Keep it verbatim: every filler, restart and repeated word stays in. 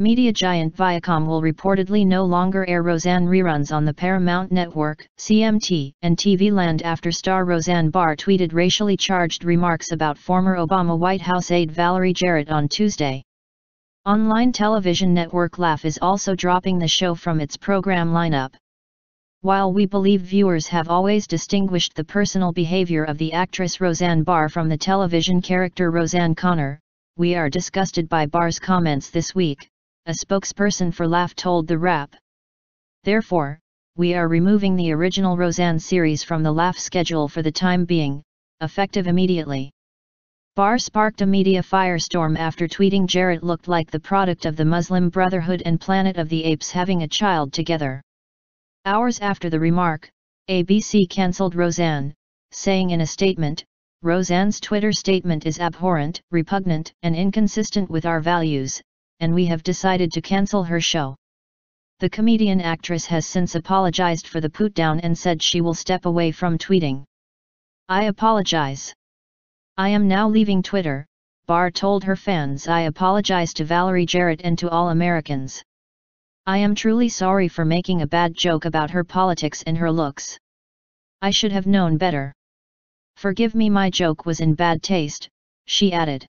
Media giant Viacom will reportedly no longer air Roseanne reruns on the Paramount Network, C M T, and T V Land after star Roseanne Barr tweeted racially charged remarks about former Obama White House aide Valerie Jarrett on Tuesday. Online television network Laff is also dropping the show from its program lineup. While we believe viewers have always distinguished the personal behavior of the actress Roseanne Barr from the television character Roseanne Connor, we are disgusted by Barr's comments this week, a spokesperson for Laff told The Wrap. Therefore, we are removing the original Roseanne series from the Laff schedule for the time being, effective immediately. Barr sparked a media firestorm after tweeting Jarrett looked like the product of the Muslim Brotherhood and Planet of the Apes having a child together. Hours after the remark, A B C cancelled Roseanne, saying in a statement, "Roseanne's Twitter statement is abhorrent, repugnant, and inconsistent with our values, and we have decided to cancel her show." The comedian actress has since apologized for the put-down and said she will step away from tweeting. "I apologize. I am now leaving Twitter," Barr told her fans. "I apologize to Valerie Jarrett and to all Americans. I am truly sorry for making a bad joke about her politics and her looks. I should have known better. Forgive me, my joke was in bad taste," she added.